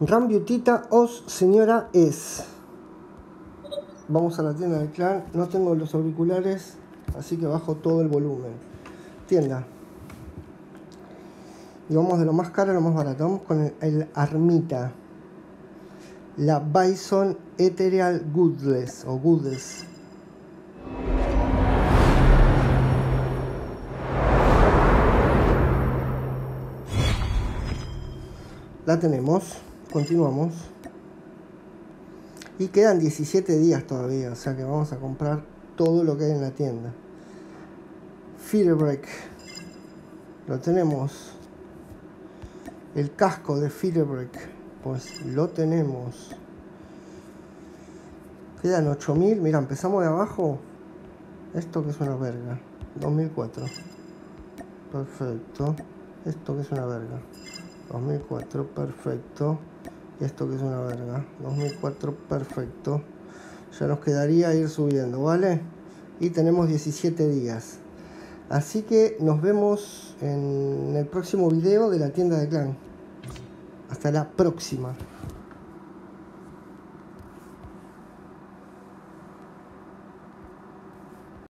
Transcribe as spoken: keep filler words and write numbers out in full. Rambiutita os señora es. Vamos a la tienda del clan. No tengo los auriculares, así que bajo todo el volumen. Tienda. Y vamos de lo más caro a lo más barato. Vamos con el, el Armita. La Bison Ethereal Goodless o Goodless. La tenemos, continuamos. Y quedan diecisiete días todavía, o sea que vamos a comprar todo lo que hay en la tienda. Firebreak. Lo tenemos. El casco de Firebreak. Pues lo tenemos. Quedan ocho mil. Mira, empezamos de abajo. Esto que es una verga. dos mil cuatro. Perfecto. Esto que es una verga. dos mil cuatro. Perfecto. Y esto que es una verga. dos mil cuatro. Perfecto. Ya nos quedaría ir subiendo, ¿vale? Y tenemos diecisiete días. Así que nos vemos en el próximo video de la tienda de clan. Hasta la próxima.